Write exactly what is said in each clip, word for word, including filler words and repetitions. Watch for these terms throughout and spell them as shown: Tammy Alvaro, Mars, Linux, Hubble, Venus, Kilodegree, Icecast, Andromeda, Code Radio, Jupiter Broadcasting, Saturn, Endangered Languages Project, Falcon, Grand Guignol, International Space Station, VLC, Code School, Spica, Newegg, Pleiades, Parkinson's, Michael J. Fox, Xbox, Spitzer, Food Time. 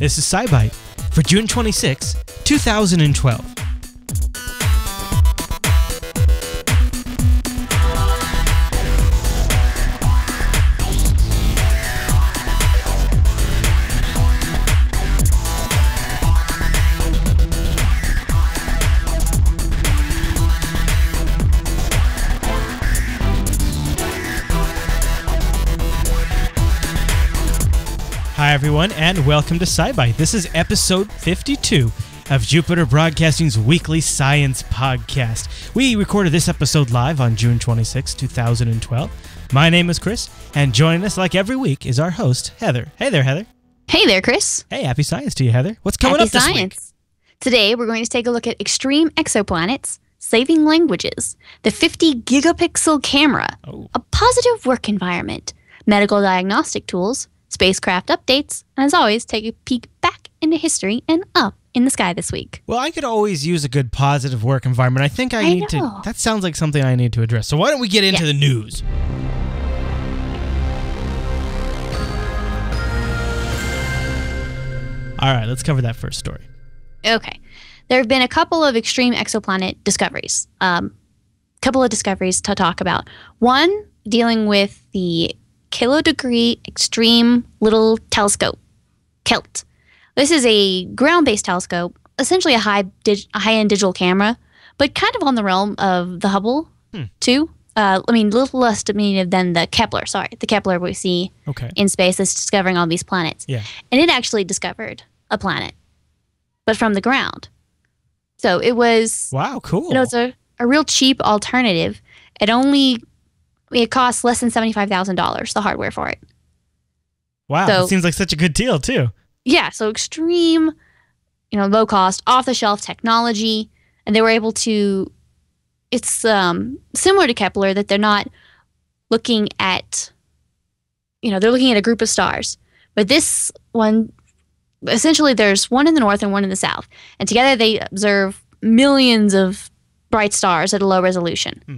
This is SciByte for June twenty-sixth, two thousand twelve. Hi everyone, and welcome to SciByte. This is episode fifty-two of Jupiter Broadcasting's weekly science podcast. We recorded this episode live on June twenty-sixth, two thousand twelve. My name is Chris, and joining us like every week is our host, Heather. Hey there, Heather. Hey there, Chris. Hey, happy science to you, Heather. What's coming happy up this science. Week? Today, we're going to take a look at extreme exoplanets, saving languages, the fifty gigapixel camera, oh. a positive work environment, medical diagnostic tools, spacecraft updates, and as always, take a peek back into history and up in the sky this week. Well, I could always use a good positive work environment. I think I, I need know. to... That sounds like something I need to address. So why don't we get into yes. the news? All right, let's cover that first story. Okay. There have been a couple of extreme exoplanet discoveries. Um, couple of discoveries to talk about. One, dealing with the Kilodegree Extreme Little Telescope, KELT. This is a ground-based telescope, essentially a high dig a high-end digital camera, but kind of on the realm of the Hubble, hmm. too. Uh, I mean, a little less diminutive than the Kepler. Sorry, the Kepler we see okay. in space that's discovering all these planets. Yeah. And it actually discovered a planet, but from the ground. So it was... Wow, cool. You know, it's a, a real cheap alternative. It only... It costs less than seventy-five thousand dollars, the hardware for it. Wow, so, it seems like such a good deal, too. Yeah, so extreme, you know, low-cost, off-the-shelf technology, and they were able to... It's um, similar to Kepler that they're not looking at, you know, they're looking at a group of stars. But this one, essentially there's one in the north and one in the south, and together they observe millions of bright stars at a low resolution. Hmm.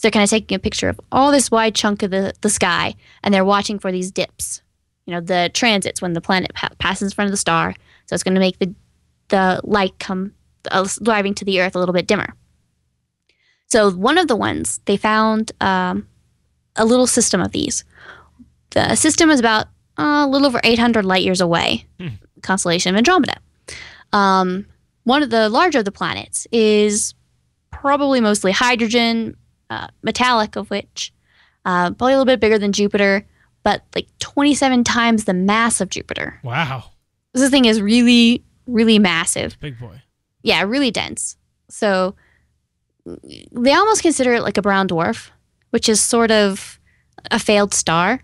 They're kind of taking a picture of all this wide chunk of the, the sky, and they're watching for these dips, you know, the transits when the planet pa passes in front of the star. So it's going to make the the light come uh, driving to the Earth a little bit dimmer. So one of the ones they found um, a little system of these. The system is about uh, a little over eight hundred light years away, hmm. constellation of Andromeda. Um, one of the larger of the planets is probably mostly hydrogen. Uh, metallic of which, uh, probably a little bit bigger than Jupiter, but like twenty-seven times the mass of Jupiter. Wow. This thing is really, really massive. Big boy. Yeah, really dense. So they almost consider it like a brown dwarf, which is sort of a failed star.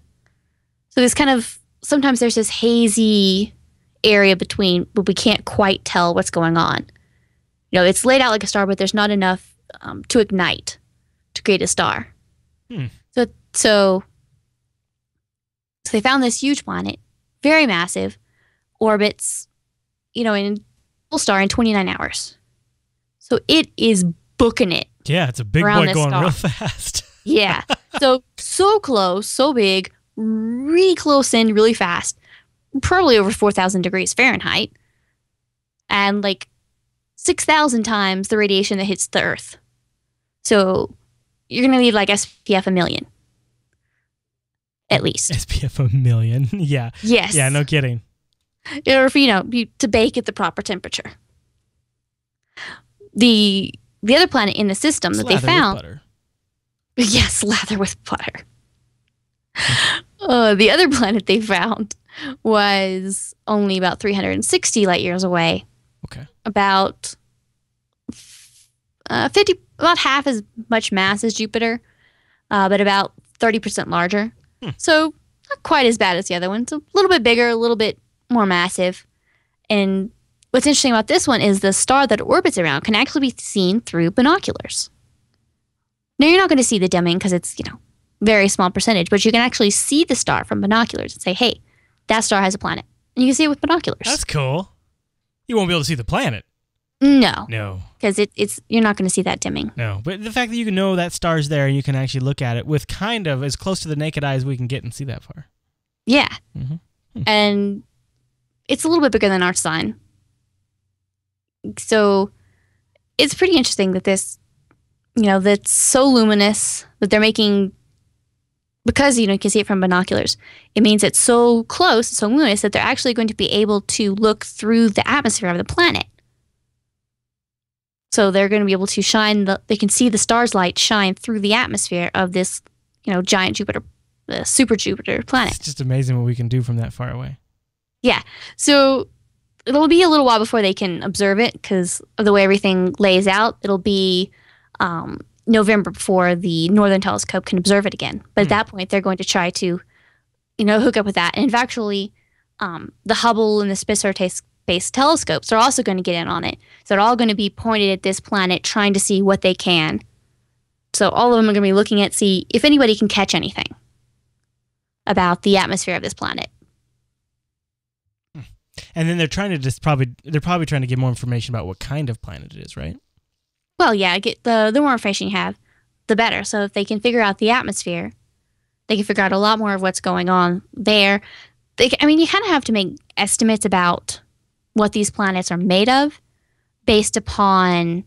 So there's kind of, sometimes there's this hazy area between, but we can't quite tell what's going on. You know, it's laid out like a star, but there's not enough um, to ignite. To create a star. Hmm. So, so so they found this huge planet, very massive, orbits, you know, in full star in twenty-nine hours. So it is booking it. Yeah, it's a big boy going star. real fast. Yeah. So, so close, so big, really close in, really fast, probably over four thousand degrees Fahrenheit, and like six thousand times the radiation that hits the Earth. So... You're going to need like S P F a million, at least. S P F a million, yeah. Yes. Yeah, no kidding. Or if, you know, you, to bake at the proper temperature. The the other planet in the system that they found. Slather with butter. Yes, slather with butter. uh, the other planet they found was only about three hundred sixty light years away. Okay. About uh, fifty. About half as much mass as Jupiter, uh, but about thirty percent larger. Hmm. So not quite as bad as the other one. It's a little bit bigger, a little bit more massive. And what's interesting about this one is the star that it orbits around can actually be seen through binoculars. Now, you're not going to see the dimming because it's, you know, very small percentage, but you can actually see the star from binoculars and say, hey, that star has a planet. And you can see it with binoculars. That's cool. You won't be able to see the planet. No. No. Because it, it's you're not going to see that dimming. No. But the fact that you can know that star's there and you can actually look at it with kind of as close to the naked eye as we can get and see that far. Yeah. Mm-hmm. And it's a little bit bigger than our sun. So it's pretty interesting that this, you know, that's so luminous that they're making, because, you know, you can see it from binoculars, it means it's so close, it's so luminous that they're actually going to be able to look through the atmosphere of the planet. So they're going to be able to shine, the, they can see the star's light shine through the atmosphere of this, you know, giant Jupiter, uh, super Jupiter planet. It's just amazing what we can do from that far away. Yeah. So it'll be a little while before they can observe it because of the way everything lays out. It'll be um, November before the Northern Telescope can observe it again. But mm. at that point, they're going to try to, you know, hook up with that. And actually, um, the Hubble and the Spitzer Space Telescopes are also going to get in on it. So they're all going to be pointed at this planet trying to see what they can. So all of them are going to be looking at, see if anybody can catch anything about the atmosphere of this planet. And then they're trying to just probably they're probably trying to get more information about what kind of planet it is, right? Well, yeah, get the the more information you have, the better. So if they can figure out the atmosphere, they can figure out a lot more of what's going on there. They, I mean, you kind of have to make estimates about what these planets are made of based upon,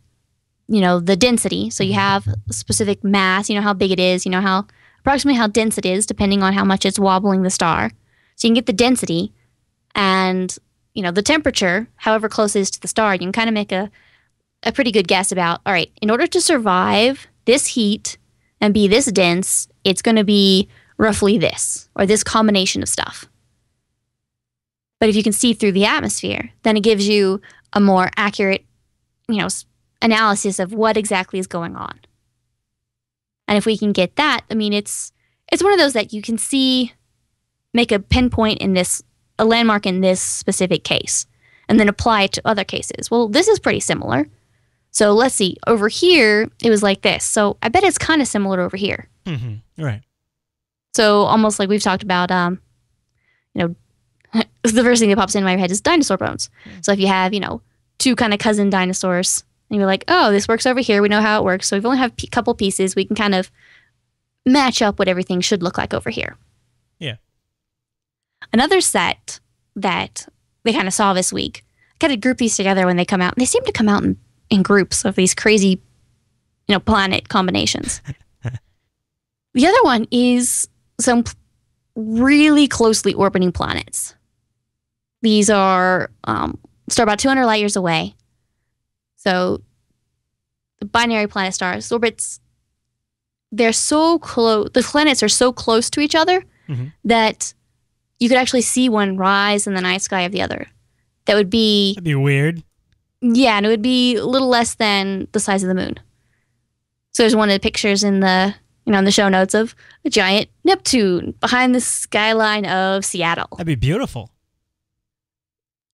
you know, the density. So you have a specific mass, you know how big it is, you know how approximately how dense it is depending on how much it's wobbling the star. So you can get the density and, you know, the temperature, however close it is to the star, you can kind of make a, a pretty good guess about, all right, in order to survive this heat and be this dense, it's going to be roughly this or this combination of stuff. But if you can see through the atmosphere, then it gives you a more accurate, you know, analysis of what exactly is going on. And if we can get that, I mean, it's it's one of those that you can see, make a pinpoint in this, a landmark in this specific case, and then apply it to other cases. Well, this is pretty similar. So let's see. Over here, it was like this. So I bet it's kind of similar to over here. Mm-hmm. Right. So almost like we've talked about, um, you know, the first thing that pops into my head is dinosaur bones. Mm-hmm. So if you have, you know, two kind of cousin dinosaurs, and you're like, oh, this works over here. We know how it works. So we've only have a couple pieces. We can kind of match up what everything should look like over here. Yeah. Another set that they kind of saw this week, I kind of group these together when they come out. They seem to come out in, in groups of these crazy, you know, planet combinations. The other one is some really closely orbiting planets. These are um, start about two hundred light years away. So the binary planet stars, orbits, they're so close. The planets are so close to each other mm-hmm. that you could actually see one rise in the night sky of the other. That would be... That'd be weird. Yeah, and it would be a little less than the size of the moon. So there's one of the pictures in the, you know, in the show notes of a giant Neptune behind the skyline of Seattle. That'd be beautiful.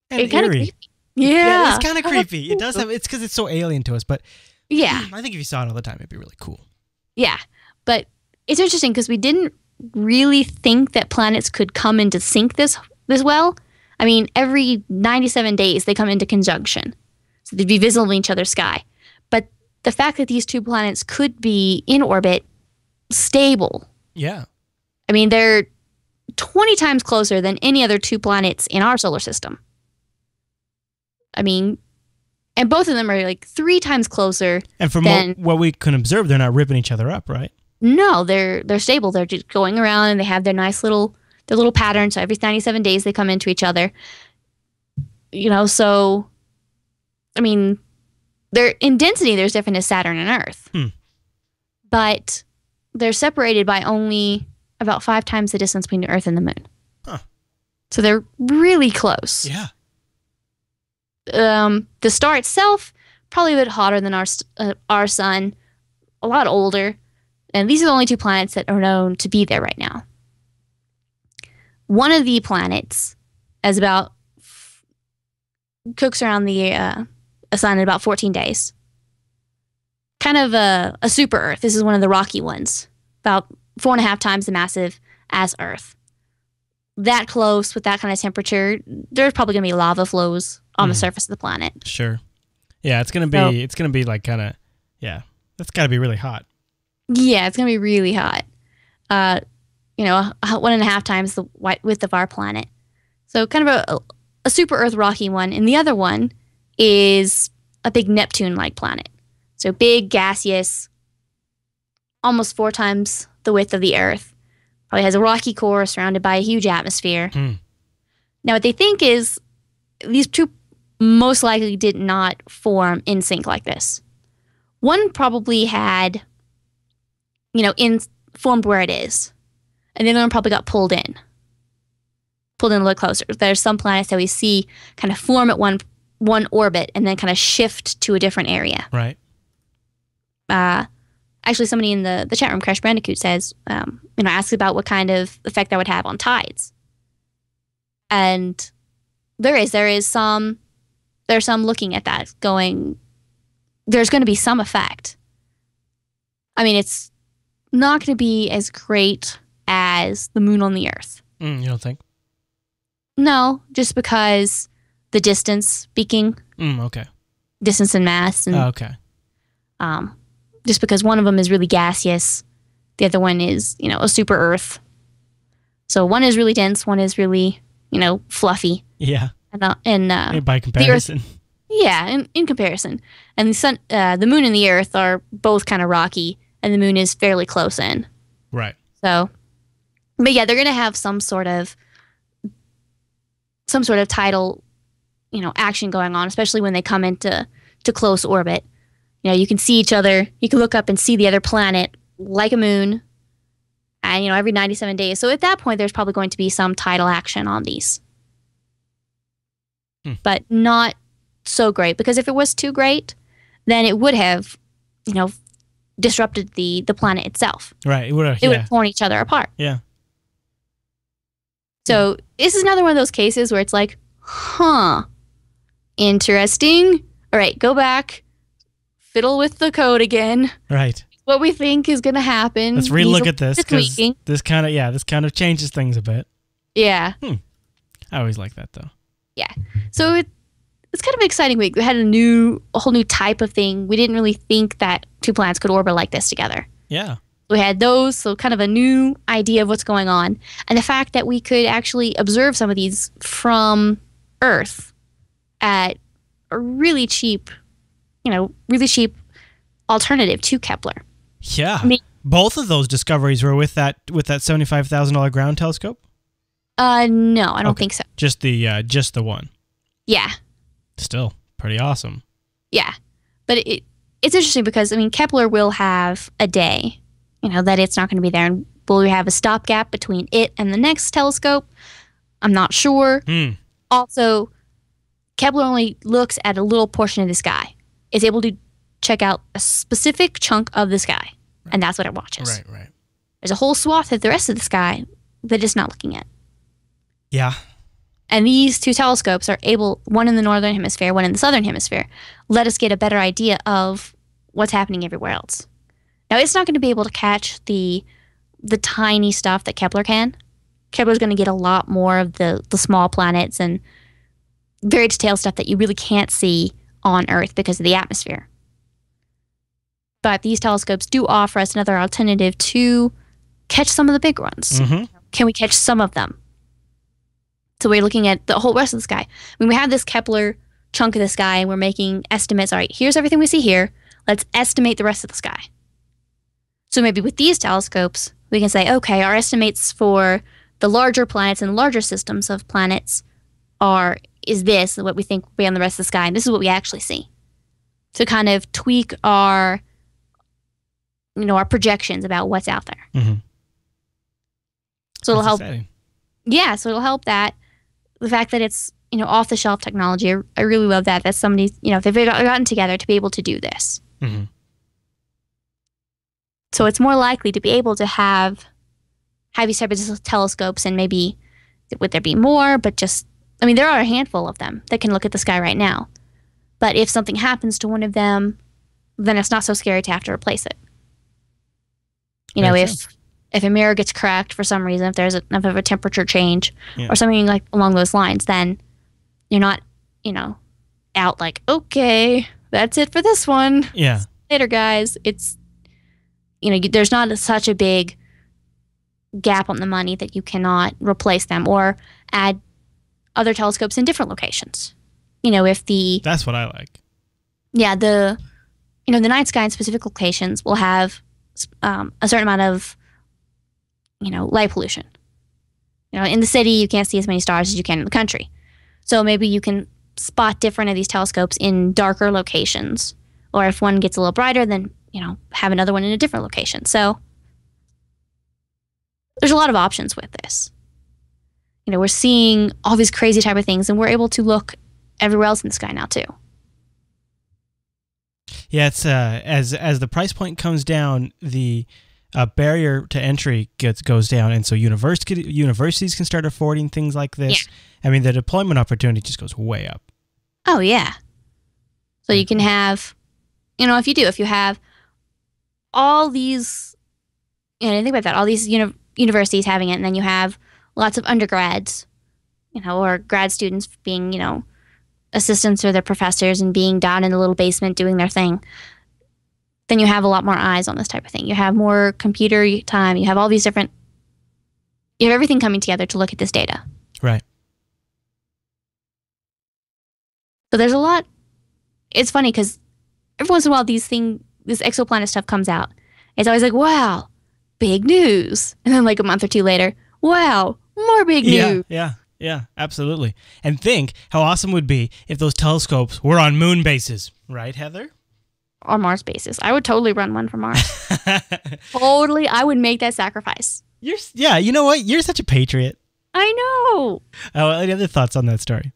And it eerie. Kinda, yeah. yeah. It's kind of creepy. It does have... It's because it's so alien to us, but... Yeah. I think if you saw it all the time, it'd be really cool. Yeah, but it's interesting because we didn't really think that planets could come into sync this this well. I mean, every ninety-seven days they come into conjunction. So they'd be visible in each other's sky. But the fact that these two planets could be in orbit stable. Yeah. I mean, they're twenty times closer than any other two planets in our solar system. I mean, and both of them are like three times closer. And from than what, what we can observe, they're not ripping each other up, right? No, they're they're stable. They're just going around, and they have their nice little their little pattern. So every ninety-seven days, they come into each other. You know, so I mean, they're in density. They're as different as Saturn and Earth, hmm. but they're separated by only about five times the distance between Earth and the Moon. Huh. So they're really close. Yeah. Um, the star itself probably a bit hotter than our uh, our sun, a lot older. And these are the only two planets that are known to be there right now. One of the planets is about cooks around the uh, sun in about fourteen days. Kind of a, a super Earth. This is one of the rocky ones, about four and a half times the massive as Earth. That close with that kind of temperature, there's probably going to be lava flows on mm. the surface of the planet. Sure, yeah, it's going to be so, it's going to be like kind of yeah, that's got to be really hot. Yeah, it's going to be really hot. Uh, you know, one and a half times the width of our planet. So kind of a, a super-Earth rocky one, and the other one is a big Neptune-like planet. So big, gaseous, almost four times the width of the Earth. Probably has a rocky core surrounded by a huge atmosphere. Hmm. Now, what they think is these two most likely did not form in sync like this. One probably had, you know, in, formed where it is, and the other one probably got pulled in, pulled in a little closer. There's some planets that we see kind of form at one one orbit and then kind of shift to a different area. Right. Uh, actually, somebody in the, the chat room, Crash Bandicoot, says, um, you know, asks about what kind of effect that would have on tides. And there is, there is some, there's some looking at that going, there's going to be some effect. I mean, it's not going to be as great as the moon on the Earth. Mm, you don't think? No, just because the distance speaking. Mm, okay. Distance and mass. And, oh, okay. Um, just because one of them is really gaseous. The other one is, you know, a super Earth. So one is really dense. One is really, you know, fluffy. Yeah. And, uh, and uh, by comparison. The Earth, yeah, in, in comparison. And the, sun, uh, the moon and the Earth are both kind of rocky, and the moon is fairly close in. Right. So, but yeah, they're going to have some sort of, some sort of tidal, you know, action going on, especially when they come into to close orbit. You know, you can see each other. You can look up and see the other planet like a moon, and, you know, every ninety-seven days. So at that point, there's probably going to be some tidal action on these. Hmm. But not so great, because if it was too great, then it would have, you know, disrupted the, the planet itself. Right. It would have, it yeah. would have torn each other apart. Yeah. So this is another one of those cases where it's like, huh, interesting. All right, go back, fiddle with the code again. Right. What we think is going to happen. Let's relook at this, because this kind of, yeah, this kind of changes things a bit. Yeah. Hmm. I always like that, though. Yeah. So it, it's kind of an exciting week. We had a new, a whole new type of thing. We didn't really think that two planets could orbit like this together. Yeah. We had those, so kind of a new idea of what's going on. And the fact that we could actually observe some of these from Earth at a really cheap, you know, really cheap alternative to Kepler. Yeah. I mean, both of those discoveries were with that with that seventy-five thousand dollar ground telescope? Uh, no, I don't okay. think so. Just the uh, just the one. Yeah. Still pretty awesome. Yeah. But it it's interesting because, I mean, Kepler will have a day, you know, that it's not going to be there. And will we have a stopgap between it and the next telescope? I'm not sure. Mm. Also, Kepler only looks at a little portion of the sky. It's able to check out a specific chunk of the sky, right. and that's what it watches. Right, right. There's a whole swath of the rest of the sky that it's not looking at. Yeah. And these two telescopes are able, one in the northern hemisphere, one in the southern hemisphere, let us get a better idea of what's happening everywhere else. Now, it's not going to be able to catch the the tiny stuff that Kepler can. Kepler's going to get a lot more of the, the small planets and very detailed stuff that you really can't see on Earth because of the atmosphere. But these telescopes do offer us another alternative to catch some of the big ones. Mm-hmm. Can we catch some of them? So we're looking at the whole rest of the sky. I mean, we have this Kepler chunk of the sky, and we're making estimates. All right, here's everything we see here. Let's estimate the rest of the sky. So maybe with these telescopes, we can say, okay, our estimates for the larger planets and larger systems of planets are, is this what we think will be on the rest of the sky, and this is what we actually see. To kind of tweak our, you know, our projections about what's out there. Mm-hmm. So it'll help. Exciting. Yeah, so it'll help that. The fact that it's, you know, off-the-shelf technology, I, I really love that. That's somebody, you know, they've gotten together to be able to do this. Mm-hmm. So it's more likely to be able to have have these type of telescopes, and maybe would there be more? But just, I mean, there are a handful of them that can look at the sky right now. But if something happens to one of them, then it's not so scary to have to replace it. You know, if sense. if a mirror gets cracked for some reason, if there's enough of a temperature change yeah. or something like along those lines, then you're not, you know, out like, okay, that's it for this one. Yeah. Later, guys. It's, you know, there's not a, such a big gap on the money that you cannot replace them or add other telescopes in different locations. You know, if the... That's what I like. Yeah, the, you know, the night sky in specific locations will have um, a certain amount of, you know, light pollution. You know, in the city, you can't see as many stars as you can in the country. So maybe you can spot different of these telescopes in darker locations. Or if one gets a little brighter, then, you know, have another one in a different location. So there's a lot of options with this. You know, we're seeing all these crazy type of things, and we're able to look everywhere else in the sky now, too. Yeah, it's uh, as as the price point comes down, the uh, barrier to entry gets goes down, and so university universities can start affording things like this. Yeah. I mean, the deployment opportunity just goes way up. Oh yeah, so you can have, you know, if you do, if you have all these, you know, think about that, all these uni universities having it, and then you have lots of undergrads, you know, or grad students being, you know, assistants or their professors and being down in the little basement doing their thing, then you have a lot more eyes on this type of thing. You have more computer time. You have all these different, you have everything coming together to look at this data. Right. So there's a lot. It's funny because every once in a while these thing, this exoplanet stuff comes out. It's always like, wow, big news. And then like a month or two later, wow, more big yeah, news. Yeah. Yeah, absolutely. And think how awesome it would be if those telescopes were on moon bases. Right, Heather? Or Mars bases. I would totally run one for Mars. Totally. I would make that sacrifice. You're, yeah, you know what? You're such a patriot. I know. Oh, any other thoughts on that story?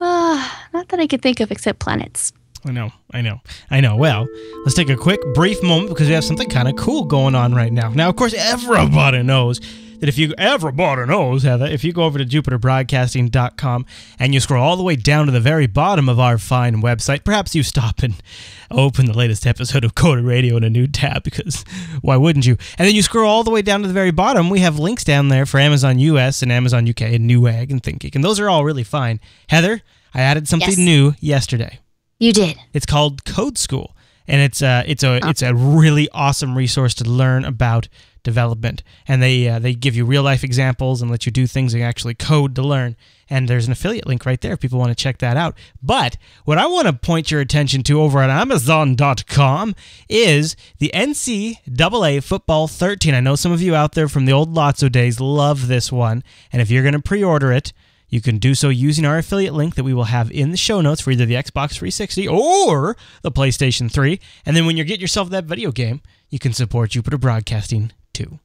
Uh, not that I could think of except planets. I know, I know, I know. Well, let's take a quick, brief moment because we have something kind of cool going on right now. Now, of course, everybody knows... that if you ever bought a nose, Heather, if you go over to jupiter broadcasting dot com and you scroll all the way down to the very bottom of our fine website, perhaps you stop and open the latest episode of Code Radio in a new tab, because why wouldn't you? And then you scroll all the way down to the very bottom. We have links down there for Amazon U S and Amazon U K and Newegg and ThinkGeek, and those are all really fine. Heather, I added something yes. new yesterday. You did. It's called Code School, and it's uh, it's a oh. it's a really awesome resource to learn about development, and they uh, they give you real life examples and let you do things and actually code to learn. And there's an affiliate link right there if people want to check that out. But what I want to point your attention to over at amazon dot com is the N C A A Football thirteen. I know some of you out there from the old Lotso days love this one, and if you're going to pre-order it, you can do so using our affiliate link that we will have in the show notes for either the Xbox three sixty or the PlayStation three. And then when you get yourself that video game, you can support Jupiter Broadcasting too.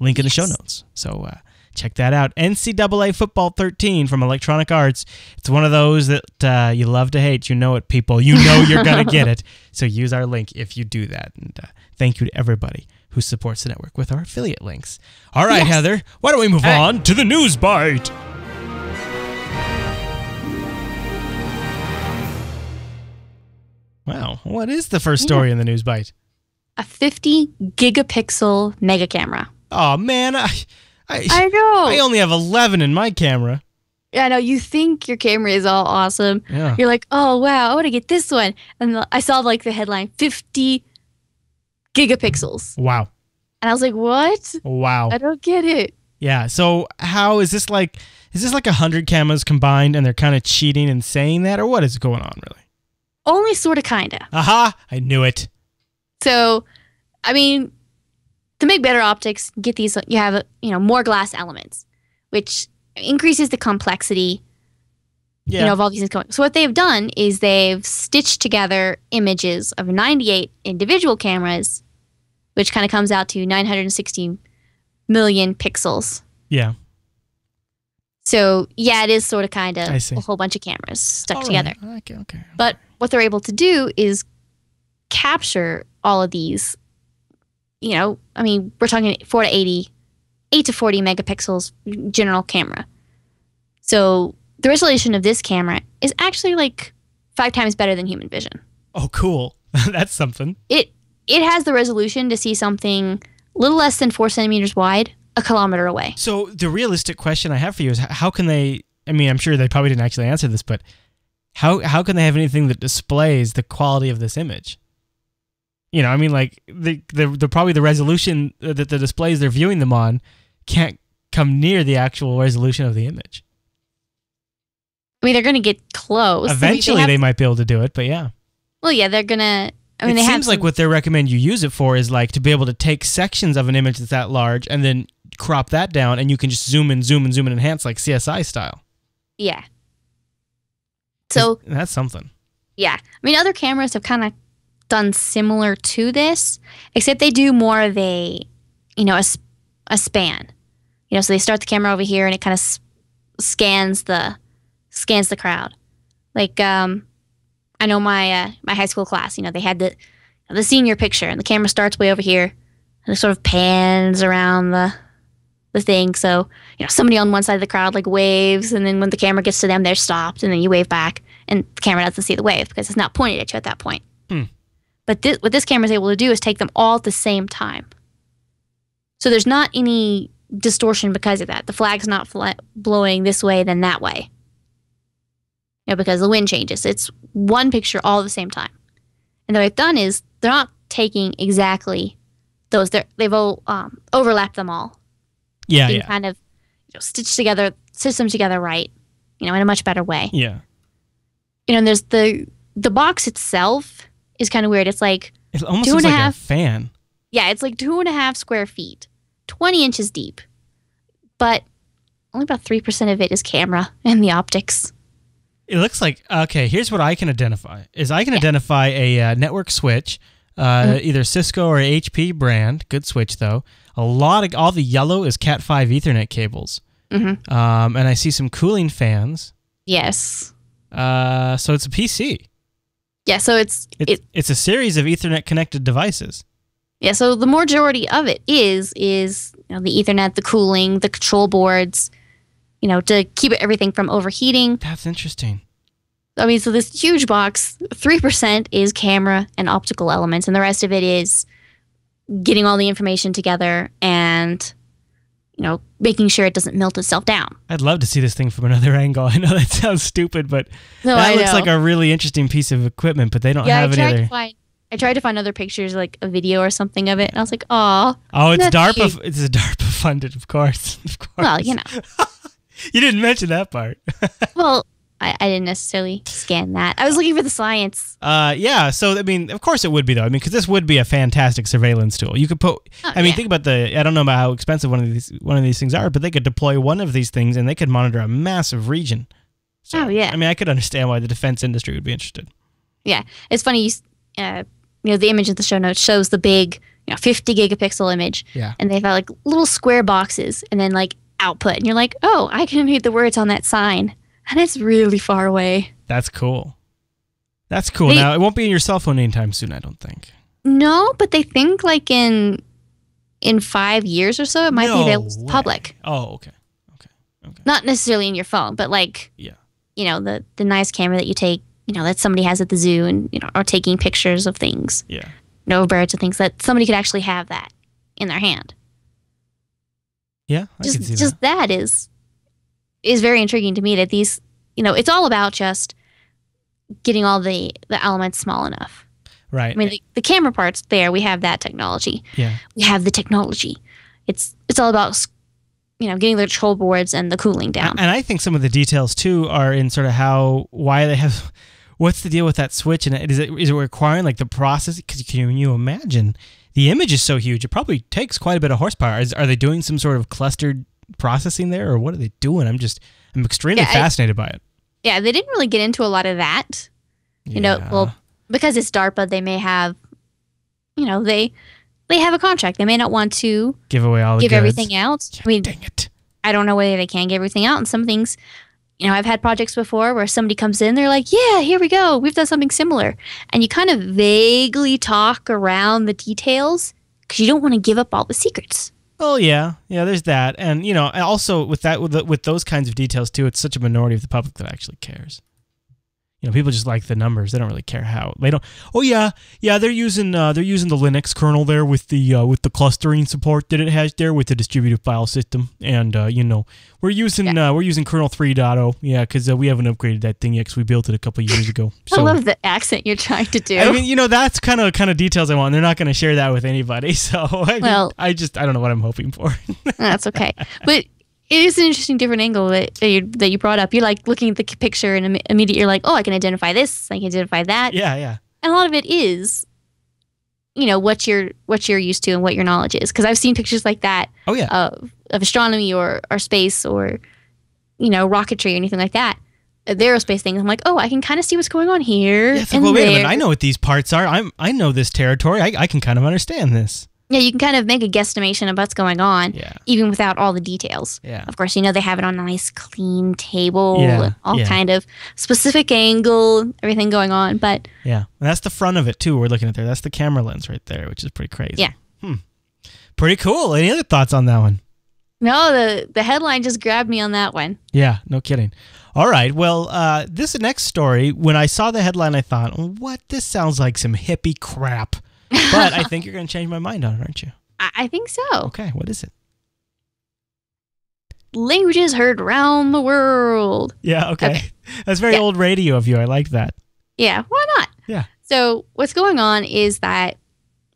Link in yes. the show notes. So uh, check that out. N C A A Football thirteen from Electronic Arts. It's one of those that uh, you love to hate. You know it, people. You know you're going to get it. So use our link if you do that. And uh, thank you to everybody who supports the network with our affiliate links. All right, yes. Heather, why don't we move right. on to the News Bite? Wow, what is the first story in the News Bite? A fifty gigapixel mega camera. Oh man, I, I I know. I only have eleven in my camera. Yeah, I know. You think your camera is all awesome. Yeah. You're like, oh wow, I want to get this one. And I saw like the headline, fifty gigapixels. Wow. And I was like, what? Wow. I don't get it. Yeah. So how is this like? Is this like a hundred cameras combined, and they're kind of cheating and saying that, or what is going on really? Only sort of, kind of. Aha! I knew it. So, I mean, to make better optics, get these. You have, you know, more glass elements, which increases the complexity. Yeah. You know, of all these things going. So what they've done is they've stitched together images of ninety-eight individual cameras, which kind of comes out to nine hundred sixty million pixels. Yeah. So yeah, it is sort of, kind of a whole bunch of cameras stuck all together. Right. Okay, okay. But what they're able to do is capture all of these, you know, I mean, we're talking four to eighty, eight to forty megapixels general camera. So the resolution of this camera is actually like five times better than human vision. Oh, cool. That's something. It, it has the resolution to see something a little less than four centimeters wide, a kilometer away. So the realistic question I have for you is how can they, I mean, I'm sure they probably didn't actually answer this, but How how can they have anything that displays the quality of this image? You know, I mean, like the the, the probably the resolution that the displays they're viewing them on can't come near the actual resolution of the image. mean, they're going to get close. Eventually, I mean, they, they might be able to do it, but yeah. Well, yeah, they're going to... I mean, it seems like what they recommend you use it for is like to be able to take sections of an image that's that large and then crop that down, and you can just zoom and zoom and zoom and enhance like C S I style. Yeah. So that's something. Yeah. I mean, other cameras have kind of done similar to this, except they do more of a, you know, a, a span. You know, so they start the camera over here and it kind of scans the scans the crowd. Like, um, I know my uh, my high school class, you know, they had the the senior picture, and the camera starts way over here, and it sort of pans around the the thing. So, you know, somebody on one side of the crowd like waves, and then when the camera gets to them, they're stopped, and then you wave back, and the camera doesn't see the wave because it's not pointed at you at that point. Hmm. But th what this camera is able to do is take them all at the same time. So there's not any distortion because of that. The flag's not fl blowing this way then that way. You know, because the wind changes. It's one picture all at the same time. And what they've done is they're not taking exactly those. They're, they've all, um, overlapped them all. Yeah, yeah. Kind of, you know, stitched together, stitched them together right, you know, in a much better way. Yeah. You know, and there's the, the box itself is kind of weird. It's like it almost two looks and like half, a fan. Yeah, it's like two and a half square feet, twenty inches deep. But only about three percent of it is camera and the optics. It looks like, okay, here's what I can identify. Is I can yeah. identify a uh, network switch, uh, mm-hmm. either Cisco or H P brand. Good switch, though. A lot of, all the yellow is cat five Ethernet cables. Mm-hmm. um, and I see some cooling fans. Yes. Uh, so it's a P C. Yeah, so it's... It's, it, it's a series of Ethernet-connected devices. Yeah, so the majority of it is, is you know, the Ethernet, the cooling, the control boards... You know, to keep everything from overheating. That's interesting. I mean, so this huge box, three percent is camera and optical elements, and the rest of it is getting all the information together and, you know, making sure it doesn't melt itself down. I'd love to see this thing from another angle. I know that sounds stupid, but no, that I looks know. like a really interesting piece of equipment, but they don't yeah, have I tried any other... To find, I tried to find other pictures, like a video or something of it, and I was like, aw. Oh, it's DARPA, it's a DARPA funded, of course. Of course. Well, you know. You didn't mention that part. Well, I, I didn't necessarily scan that. I was looking for the science. Uh, yeah. So, I mean, of course it would be, though. I mean, because this would be a fantastic surveillance tool. You could put, oh, I mean, yeah. think about the, I don't know about how expensive one of these one of these things are, but they could deploy one of these things and they could monitor a massive region. So, oh, yeah. I mean, I could understand why the defense industry would be interested. Yeah. It's funny, you, uh, you know, the image in the show notes shows the big, you know, fifty gigapixel image. Yeah. And they've got like little square boxes and then like, output, and you're like, oh, I can read the words on that sign, and it's really far away. That's cool. That's cool. They, now, it won't be in your cell phone anytime soon, I don't think. No, but they think like in in five years or so, it might no be available to the public. Oh, okay, okay, okay. Not necessarily in your phone, but like, yeah, you know, the the nice camera that you take, you know, that somebody has at the zoo, and you know, are taking pictures of things, yeah, you know, birds and things that somebody could actually have that in their hand. Yeah, I just, can see just that. that is is very intriguing to me that these, you know, it's all about just getting all the, the elements small enough. Right. I mean, the, the camera part's there. We have that technology. Yeah. We have the technology. It's it's all about, you know, getting the control boards and the cooling down. And I think some of the details, too, are in sort of how, why they have, what's the deal with that switch? And is it, is it requiring, like, the process? Because can you imagine... The image is so huge; it probably takes quite a bit of horsepower. Is, are they doing some sort of clustered processing there, or what are they doing? I'm just, I'm extremely yeah, fascinated I, by it. Yeah, they didn't really get into a lot of that. You yeah. know, well, because it's DARPA, they may have, you know, they they have a contract. They may not want to give away all the give goods. everything out. Yeah, I mean, dang it! I don't know whether they can give everything out. And some things, you know, I've had projects before where somebody comes in, they're like, yeah, here we go. We've done something similar. And you kind of vaguely talk around the details because you don't want to give up all the secrets. Oh, yeah. Yeah, there's that. And, you know, also with that, with, the, with those kinds of details, too, it's such a minority of the public that actually cares. You know, people just like the numbers. They don't really care how. They don't. Oh, yeah. Yeah, they're using uh, they're using the Linux kernel there with the uh, with the clustering support that it has there with the distributed file system. And, uh, you know, we're using yeah. uh, we're using kernel three point oh. Yeah, because uh, we haven't upgraded that thing yet because we built it a couple of years ago. So, I love the accent you're trying to do. I mean, you know, that's kind of kind of details I want. They're not going to share that with anybody. So I, well, I just I don't know what I'm hoping for. That's okay. But it is an interesting different angle that, that, you, that you brought up. You're like looking at the picture and Im- immediately you're like, oh, I can identify this, I can identify that. Yeah, yeah. And a lot of it is, you know, what you're what you're used to and what your knowledge is. Because I've seen pictures like that oh, yeah. of, of astronomy or, or space or, you know, rocketry or anything like that. The aerospace thing, I'm like, oh, I can kind of see what's going on here. Yeah, it's like, well, wait there. a minute, I know what these parts are. I'm I know this territory. I, I can kind of understand this. Yeah, you can kind of make a guesstimation of what's going on, yeah. even without all the details. Yeah. Of course, you know, they have it on a nice, clean table, yeah. all yeah. kind of specific angle, everything going on. But yeah, and that's the front of it, too, we're looking at there. That's the camera lens right there, which is pretty crazy. Yeah. Hmm. Pretty cool. Any other thoughts on that one? No, the, the headline just grabbed me on that one. Yeah, no kidding. All right, well, uh, this next story, when I saw the headline, I thought, oh, what? This sounds like some hippie crap. But I think you're going to change my mind on it, aren't you? I, I think so. Okay, what is it? Languages heard around the world. Yeah, okay. okay. That's very yeah. old radio of you. I like that. Yeah, why not? Yeah. So what's going on is that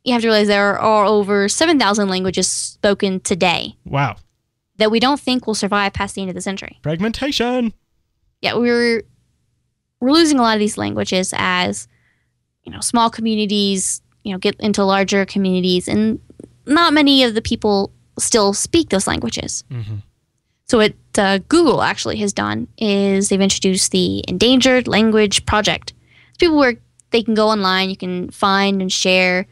you have to realize there are over seven thousand languages spoken today. Wow. That we don't think will survive past the end of the century. Fragmentation. Yeah, we're we're losing a lot of these languages as, you know, small communities, you know, get into larger communities, and not many of the people still speak those languages. Mm-hmm. So what uh, Google actually has done is they've introduced the Endangered Language Project. It's people where they can go online, you can find and share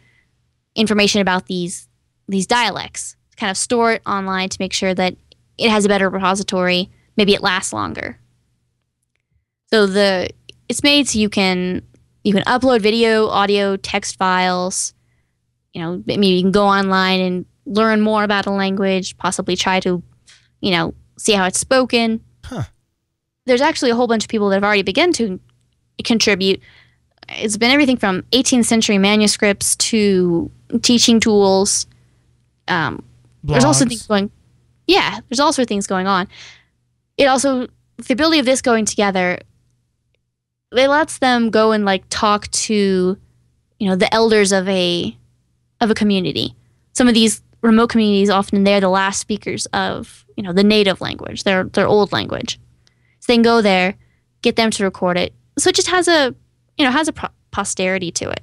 information about these these dialects. Kind of store it online to make sure that it has a better repository. Maybe it lasts longer. So the it's made so you can you can upload video, audio, text files. You know, maybe you can go online and learn more about a language. Possibly try to, you know, see how it's spoken. Huh. There's actually a whole bunch of people that have already begun to contribute. It's been everything from eighteenth century manuscripts to teaching tools. Um, Blogs. There's also things going, yeah. There's also things going on. It also the ability of this going together, it lets them go and like talk to, you know, the elders of a of a community. Some of these remote communities often they're the last speakers of, you know, the native language, their their old language. So they can go there, get them to record it. So it just has a, you know, has a pro- posterity to it.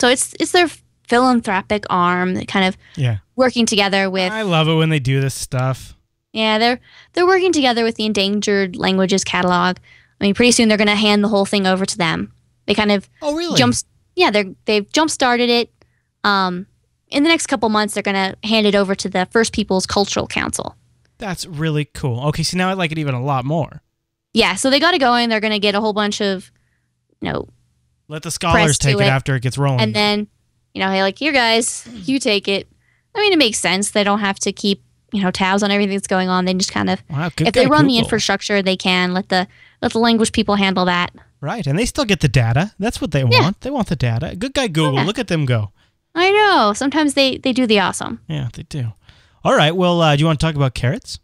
So it's it's their philanthropic arm that kind of yeah. working together with... I love it when they do this stuff. Yeah, they're they're working together with the Endangered Languages Catalog. I mean, pretty soon they're going to hand the whole thing over to them. They kind of... Oh, really? Jumps, yeah, they're, they've jump-started it. Um, in the next couple months, they're going to hand it over to the First Peoples Cultural Council. That's really cool. Okay, so now I like it even a lot more. Yeah, so they got it going. They're going to get a whole bunch of, you know... Let the scholars take it, it after it gets rolling. And then... You know, hey, like, here, guys, you take it. I mean, it makes sense. They don't have to keep, you know, tabs on everything that's going on. They just kind of, wow, if they run Google. the infrastructure, they can let the let the language people handle that. Right, and they still get the data. That's what they yeah. want. They want the data. Good guy Google. Yeah. Look at them go. I know. Sometimes they, they do the awesome. Yeah, they do. All right. Well, uh, do you want to talk about carrots?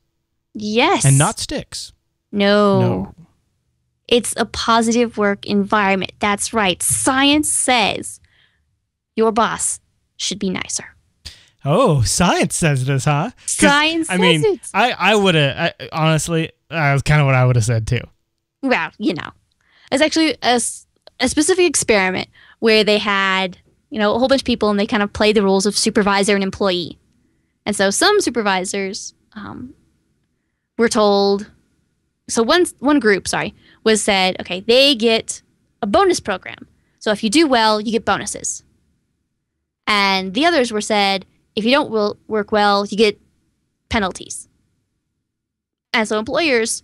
Yes. And not sticks. No. No. It's a positive work environment. That's right. Science says. Your boss should be nicer. Oh, science says this, huh? Science I says mean, it. I mean, I would have, honestly, that's kind of what I would have said too. Well, you know, it's actually a, a specific experiment where they had, you know, a whole bunch of people and they kind of played the roles of supervisor and employee. And so some supervisors um, were told, so one, one group, sorry, was said, okay, they get a bonus program. So if you do well, you get bonuses. And the others were said, if you don't will, work well, you get penalties. And so employers,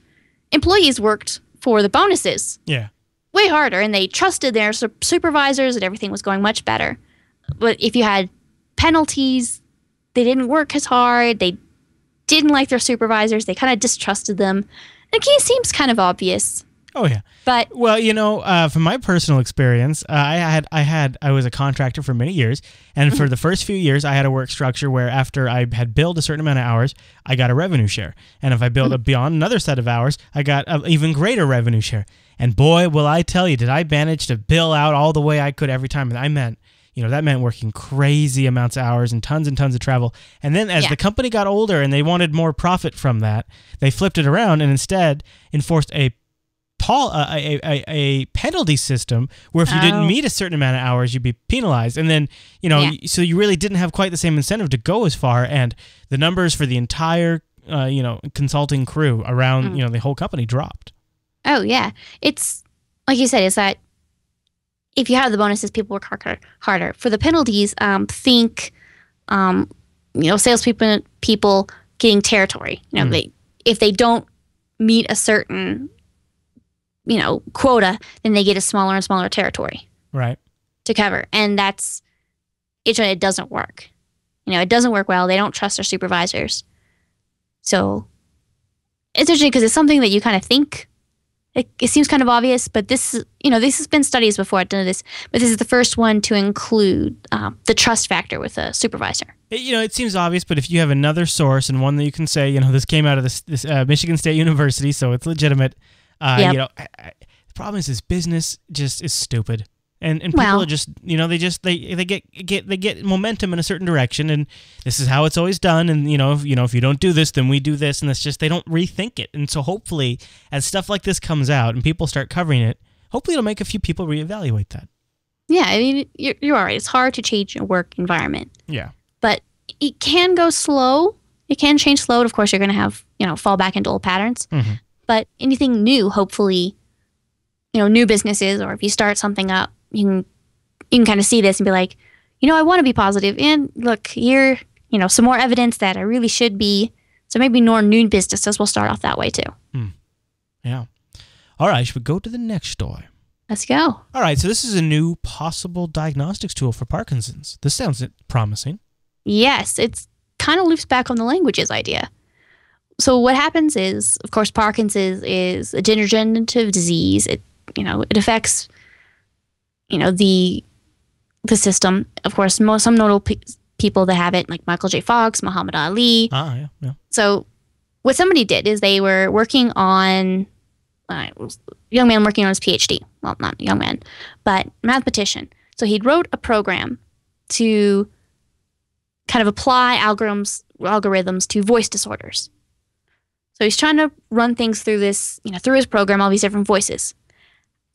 employees worked for the bonuses yeah. way harder, and they trusted their su- supervisors and everything was going much better. But if you had penalties, they didn't work as hard, they didn't like their supervisors, they kind of distrusted them. And it seems kind of obvious. Oh yeah, but well, you know, uh, from my personal experience, uh, I had, I had, I was a contractor for many years, and for the first few years, I had a work structure where after I had billed a certain amount of hours, I got a revenue share, and if I billed up beyond another set of hours, I got an even greater revenue share. And boy, will I tell you, did I manage to bill out all the way I could every time. And I meant, you know, that meant working crazy amounts of hours and tons and tons of travel. And then as yeah. the company got older and they wanted more profit from that, they flipped it around and instead enforced a A, a, a penalty system where if you oh. didn't meet a certain amount of hours, you'd be penalized. And then, you know, yeah. so you really didn't have quite the same incentive to go as far. And the numbers for the entire, uh, you know, consulting crew around, mm. you know, the whole company dropped. Oh, yeah. It's like you said, it's that if you have the bonuses, people work harder. harder. For the penalties, um, think, um, you know, salespeople people getting territory. You know, mm. they if they don't meet a certain you know, quota, then they get a smaller and smaller territory. Right. To cover. And that's, it, it doesn't work. You know, it doesn't work well. They don't trust their supervisors. So it's interesting because it's something that you kind of think, it, it seems kind of obvious, but this, you know, this has been studies before I've done this, but this is the first one to include um, the trust factor with a supervisor. You know, it seems obvious, but if you have another source and one that you can say, you know, this came out of this, this uh, Michigan State University, so it's legitimate. Uh, yep. You know, I, I, the problem is this business just is stupid, and and people well, are just you know they just they they get get they get momentum in a certain direction, and this is how it's always done, and you know if, you know if you don't do this, then we do this, and it's just they don't rethink it, and so hopefully as stuff like this comes out and people start covering it, hopefully it'll make a few people reevaluate that. Yeah, I mean you're, you're all right. It's hard to change your work environment. Yeah, but it can go slow. It can change slow. And of course, you're going to have you know fall back into old patterns. Mm-hmm. But anything new, hopefully, you know, new businesses, or if you start something up, you can, you can kind of see this and be like, you know, I want to be positive. And look, here, you know, some more evidence that I really should be. So maybe more new businesses will start off that way too. Mm. Yeah. All right. Should we go to the next story? Let's go. All right. So this is a new possible diagnostics tool for Parkinson's. This sounds promising. Yes. It's kind of loops back on the languages idea. So what happens is, of course, Parkinson's is a degenerative disease. It, you know, it affects, you know, the the system. Of course, most some notable pe people that have it, like Michael J. Fox, Muhammad Ali. Ah, yeah, yeah. So what somebody did is they were working on uh, a young man working on his PhD. Well, not a young man, but mathematician. So he wrote a program to kind of apply algorithms algorithms to voice disorders. So he's trying to run things through this, you know, through his program, all these different voices.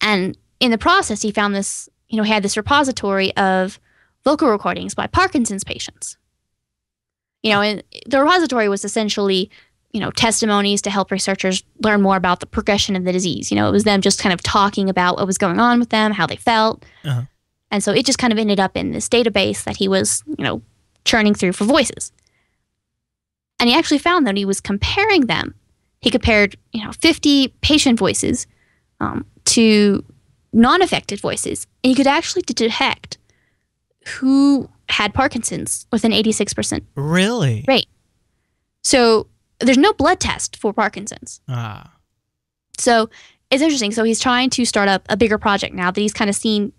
And in the process, he found this, you know, he had this repository of vocal recordings by Parkinson's patients. You know, and the repository was essentially, you know, testimonies to help researchers learn more about the progression of the disease. You know, it was them just kind of talking about what was going on with them, how they felt. Uh-huh. And so it just kind of ended up in this database that he was, you know, churning through for voices. And he actually found that he was comparing them. He compared, you know, fifty patient voices um, to non-affected voices. And he could actually detect who had Parkinson's with an eighty-six percent really? rate. So there's no blood test for Parkinson's. Ah. So it's interesting. So he's trying to start up a bigger project now that he's kind of seen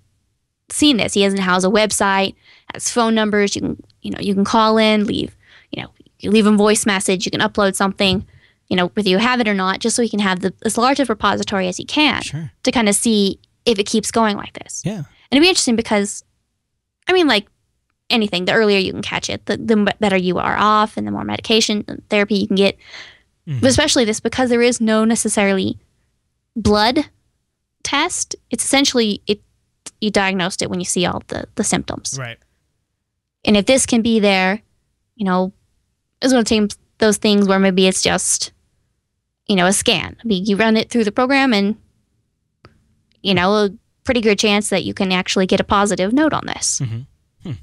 seen this. He has now a website, has phone numbers. You can, you know, you can call in, leave, you know, you leave a voice message, you can upload something, you know, whether you have it or not, just so he can have the, as large of a repository as he can sure. to kind of see if it keeps going like this. Yeah. And it'd be interesting because, I mean, like anything, the earlier you can catch it, the, the better you are off and the more medication therapy you can get. Mm-hmm. But especially this, because there is no necessarily blood test. It's essentially, it you diagnosed it when you see all the, the symptoms. Right. And if this can be there, you know, it's going to take those things where maybe it's just, you know, a scan. I mean, you run it through the program and, you know, a pretty good chance that you can actually get a positive note on this. Mm-hmm. Hmm.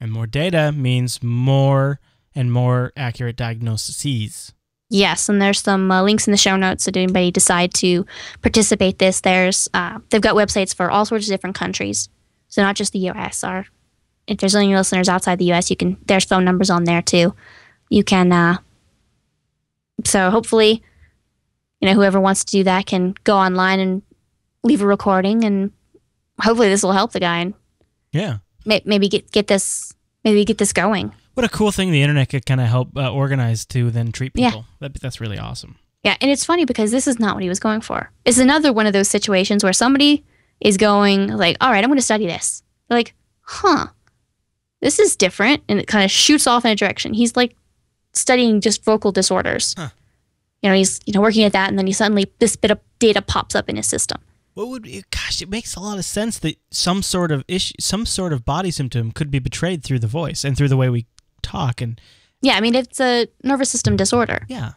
And more data means more and more accurate diagnoses. Yes, and there's some uh, links in the show notes. So if anybody decide to participate this, there's uh, they've got websites for all sorts of different countries. So not just the U S or if there's any listeners outside the U S, you can. There's phone numbers on there too. You can. Uh, so hopefully, you know, whoever wants to do that can go online and leave a recording, and hopefully this will help the guy and yeah, may, maybe get get this maybe get this going. What a cool thing the internet could kind of help uh, organize to then treat people. Yeah. That that's really awesome. Yeah, and it's funny because this is not what he was going for. It's another one of those situations where somebody is going like, "All right, I'm going to study this." They're like, huh, this is different. And it kind of shoots off in a direction. He's like studying just vocal disorders. Huh. You know, he's, you know, working at that. And then he suddenly, this bit of data pops up in his system. What would, gosh, it makes a lot of sense that some sort of issue, some sort of body symptom could be betrayed through the voice and through the way we talk. And yeah, I mean, it's a nervous system disorder. Yeah.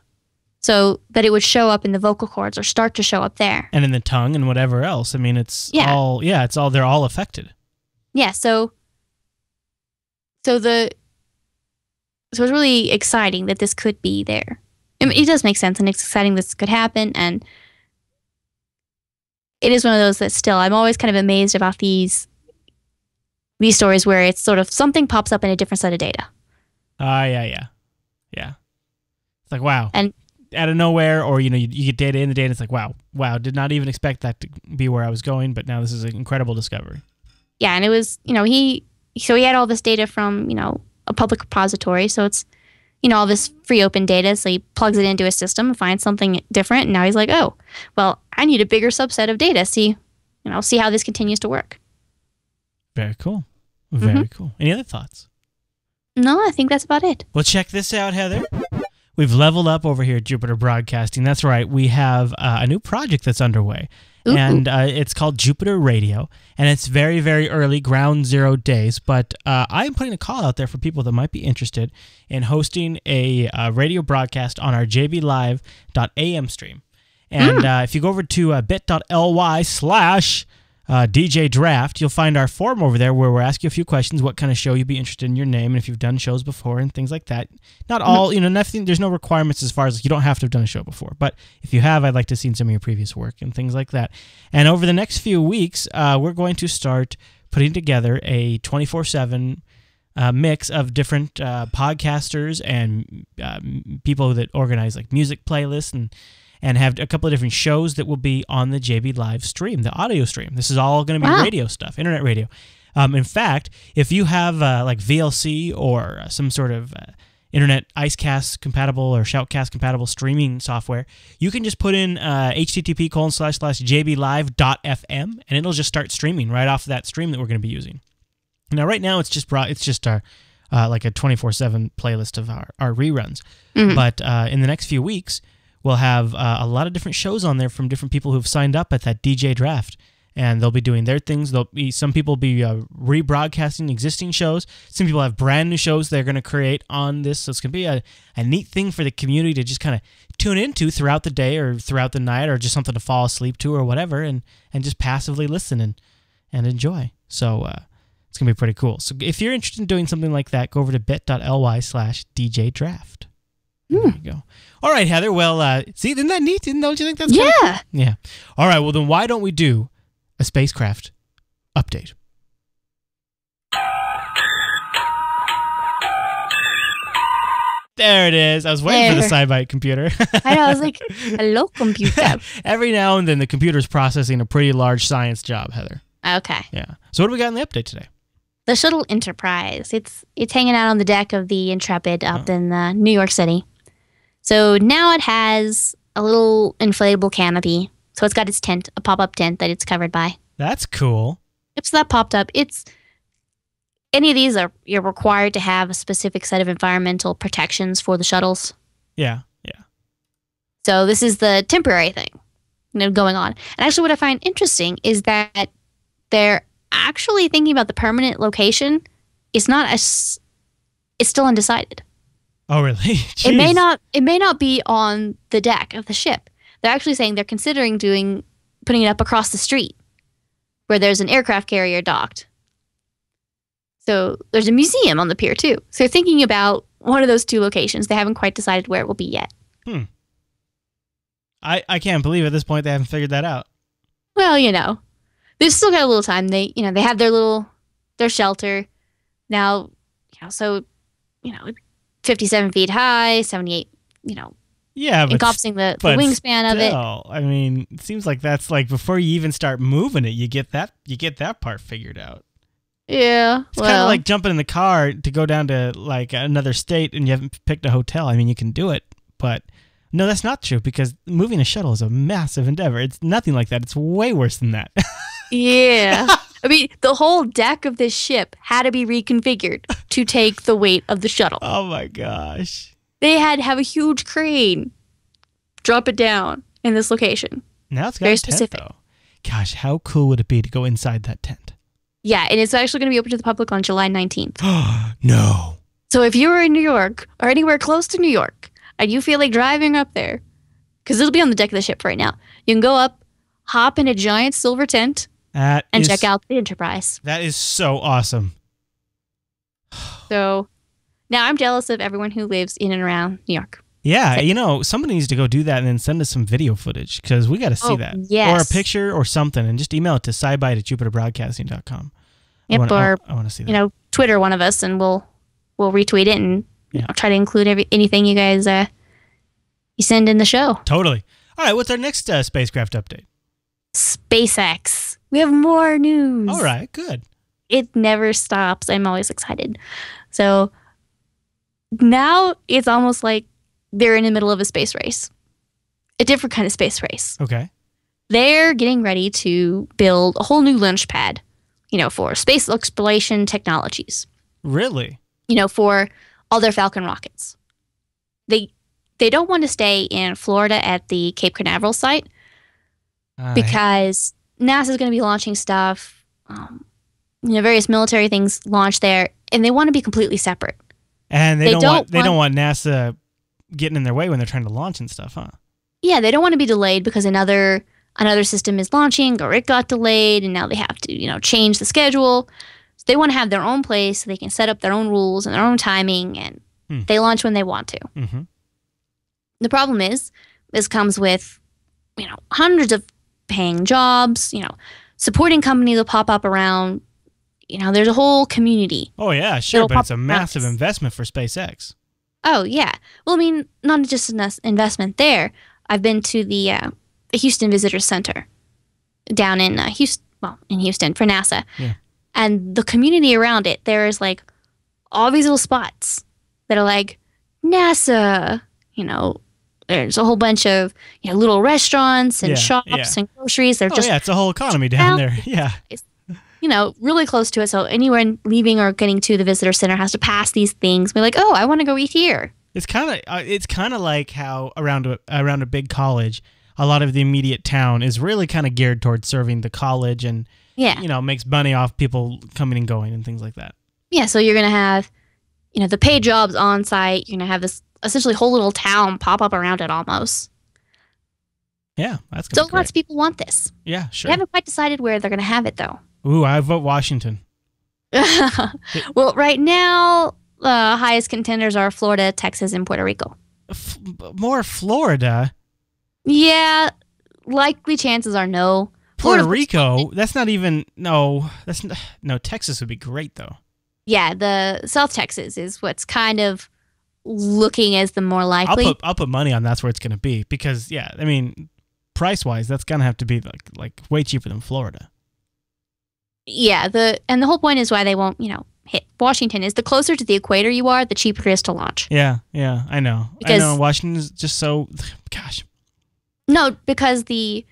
So that it would show up in the vocal cords or start to show up there. And in the tongue and whatever else. I mean, it's yeah. all, yeah, it's all, they're all affected. Yeah. So, so the, so it's really exciting that this could be there. I mean, it does make sense, and it's exciting this could happen. And it is one of those that still, I'm always kind of amazed about these, these stories where it's sort of something pops up in a different set of data. Ah, uh, yeah, yeah. Yeah. It's like, wow. And out of nowhere, or you know, you, you get data in the data, and it's like, wow, wow, did not even expect that to be where I was going, but now this is an incredible discovery. Yeah, and it was, you know, he, so he had all this data from, you know, a public repository, so it's, you know, all this free open data, so he plugs it into his system and finds something different, and now he's like, oh, well, I need a bigger subset of data, see, you know, see how this continues to work. Very cool. Very mm-hmm. cool. Any other thoughts? No, I think that's about it. Well, check this out, Heather. We've leveled up over here at Jupiter Broadcasting. That's right. We have uh, a new project that's underway, Ooh. and uh, it's called Jupiter Radio, and it's very, very early, ground zero days, but uh, I'm putting a call out there for people that might be interested in hosting a uh, radio broadcast on our j b live dot a m stream. And mm. uh, if you go over to uh, bit.ly slash... Uh, D J Draft, you'll find our form over there where we're asking a few questions, what kind of show you'd be interested in, your name, and if you've done shows before and things like that. Not all, you know, nothing, there's no requirements as far as, like, you don't have to have done a show before, but if you have, I'd like to see some of your previous work and things like that. And over the next few weeks, uh, we're going to start putting together a twenty-four seven uh, mix of different uh, podcasters and um, people that organize, like, music playlists and and have a couple of different shows that will be on the J B Live stream, the audio stream. This is all going to be wow. radio stuff, internet radio. Um, in fact, if you have uh, like V L C or uh, some sort of uh, internet Icecast compatible or Shoutcast compatible streaming software, you can just put in uh, http colon slash slash jblive.fm and it'll just start streaming right off of that stream that we're going to be using. Now, right now, it's just brought, it's just our uh, like a twenty-four seven playlist of our, our reruns. Mm-hmm. But uh, in the next few weeks, we'll have uh, a lot of different shows on there from different people who've signed up at that D J Draft, and they'll be doing their things. They'll be, some people will be uh, rebroadcasting existing shows. Some people have brand new shows they're going to create on this, so it's going to be a, a neat thing for the community to just kind of tune into throughout the day or throughout the night or just something to fall asleep to or whatever, and, and just passively listen and, and enjoy. So uh, it's going to be pretty cool. So if you're interested in doing something like that, go over to bit.ly slash DJ Draft. There you go. All right, Heather. Well, uh, see, isn't that neat? Don't you think that's yeah. cool? Yeah. All right, well, then why don't we do a spacecraft update? There it is. I was waiting there. for the SciByte computer. I know. I was like, hello, computer. Every now and then, the computer's processing a pretty large science job, Heather. Okay. Yeah. So what do we got in the update today? The Shuttle Enterprise. It's, it's hanging out on the deck of the Intrepid up oh. in uh, New York City. So now it has a little inflatable canopy. So it's got its tent, a pop-up tent that it's covered by. That's cool. Yep, so that popped up. It's, any of these are, you're required to have a specific set of environmental protections for the shuttles. Yeah, yeah. So this is the temporary thing, you know, going on. And actually what I find interesting is that they're actually thinking about the permanent location. It's not as, it's still undecided. Oh, really? Jeez. It may not. It may not be on the deck of the ship. They're actually saying they're considering doing, putting it up across the street, where there's an aircraft carrier docked. So there's a museum on the pier too. So they're thinking about one of those two locations. They haven't quite decided where it will be yet. Hmm. I I can't believe at this point they haven't figured that out. Well, you know, they've still got a little time. They you know they have their little their shelter now. You know, so you know. fifty-seven feet high, seventy-eight, you know, yeah, but encompassing the, but the wingspan still, of it. I mean, it seems like that's like before you even start moving it, you get that you get that part figured out. Yeah, it's well, kind of like jumping in the car to go down to like another state and you haven't picked a hotel. I mean, you can do it, but no, that's not true because moving a shuttle is a massive endeavor. It's nothing like that. It's way worse than that. Yeah. I mean, the whole deck of this ship had to be reconfigured to take the weight of the shuttle. Oh, my gosh. They had to have a huge crane drop it down in this location. Now it's got very specific. Tent, though. Gosh, how cool would it be to go inside that tent? Yeah, and it's actually going to be open to the public on July nineteenth. No. So if you were in New York or anywhere close to New York and you feel like driving up there, because it'll be on the deck of the ship right now, you can go up, hop in a giant silver tent, that and is, check out the Enterprise. That is so awesome. So now I'm jealous of everyone who lives in and around New York. Yeah, you know, somebody needs to go do that and then send us some video footage because we got to see oh, that. Yes. Or a picture or something, and just email it to sci byte at jupiter broadcasting dot com. Yep, I wanna, or I, I wanna see that. You know, Twitter one of us, and we'll we'll retweet it and yeah. you know, try to include every, anything you guys uh, you send in the show. Totally. All right, what's our next uh, spacecraft update? SpaceX. We have more news. All right, good. It never stops. I'm always excited. So now it's almost like they're in the middle of a space race, a different kind of space race. Okay. They're getting ready to build a whole new launch pad, you know, for space exploration technologies. Really? You know, for all their Falcon rockets. They they don't want to stay in Florida at the Cape Canaveral site uh, because NASA is going to be launching stuff, um, you know, various military things launched there, and they want to be completely separate. And they, they don't, don't want, they want, don't want NASA getting in their way when they're trying to launch and stuff, huh? Yeah, they don't want to be delayed because another another system is launching or it got delayed and now they have to, you know, change the schedule. So they want to have their own place so they can set up their own rules and their own timing and hmm. they launch when they want to. Mm-hmm. The problem is this comes with, you know, hundreds of paying jobs, you know, supporting companies will pop up around, you know, there's a whole community. Oh, yeah, sure, but it's a massive investment for SpaceX. Oh, yeah. Well, I mean, not just an investment there. I've been to the uh, Houston Visitor Center down in uh, Houston, well, in Houston for NASA. Yeah. And the community around it, there is like all these little spots that are like NASA, you know, there's a whole bunch of, you know, little restaurants and yeah, shops yeah. and groceries. They're oh, just yeah, it's a whole economy down there. Yeah. It's, you know, really close to it. So anyone leaving or getting to the visitor center has to pass these things. We're like, oh, I want to go eat here. It's kind of uh, it's kind of like how around a, around a big college, a lot of the immediate town is really kind of geared towards serving the college and, yeah. you know, makes money off people coming and going and things like that. Yeah. So you're going to have, you know, the paid jobs on site. You're going to have this essentially whole little town pop up around it almost. Yeah. That's gonna be great. Lots of people want this. Yeah, sure. They haven't quite decided where they're going to have it, though. Ooh, I vote Washington. Well, right now, the uh, highest contenders are Florida, Texas, and Puerto Rico. F more Florida? Yeah, likely chances are no. Puerto Florida's Rico? That's not even, no, that's not, no, Texas would be great, though. Yeah, the South Texas is what's kind of looking as the more likely. I'll put, I'll put money on that's where it's going to be because, yeah, I mean, price-wise, that's going to have to be like, like way cheaper than Florida. Yeah, the and the whole point is why they won't, you know, hit Washington is the closer to the equator you are, the cheaper it is to launch. Yeah, yeah, I know. Because, I know Washington is just so, gosh. No, because the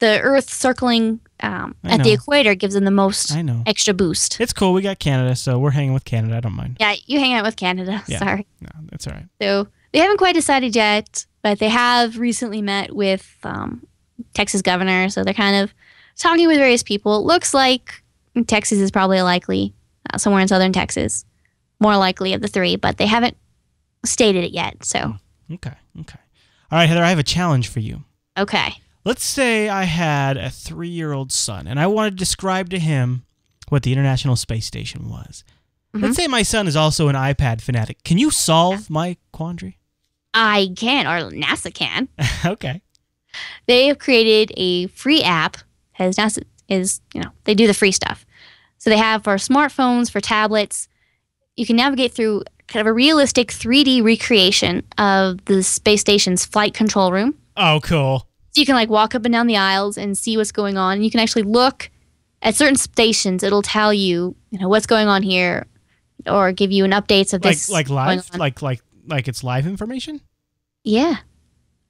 the Earth circling um, at know. the equator gives them the most I know. extra boost. It's cool. We got Canada, so we're hanging with Canada. I don't mind. Yeah, you hang out with Canada. Yeah. Sorry. No, that's all right. So they haven't quite decided yet, but they have recently met with um, Texas governor, so they're kind of talking with various people. It looks like Texas is probably likely, uh, somewhere in southern Texas, more likely of the three, but they haven't stated it yet. So okay, okay. All right, Heather, I have a challenge for you. Okay. Let's say I had a three-year-old son, and I wanted to describe to him what the International Space Station was. Mm-hmm. Let's say my son is also an iPad fanatic. Can you solve my quandary? I can, or NASA can. Okay. They have created a free app. Because NASA is, you know, they do the free stuff. So they have for smartphones, for tablets. You can navigate through kind of a realistic three D recreation of the space station's flight control room. Oh, cool. So you can, like, walk up and down the aisles and see what's going on. And you can actually look at certain stations. It'll tell you, you know, what's going on here or give you an update of this. Like, like live? Like, like, like it's live information? Yeah.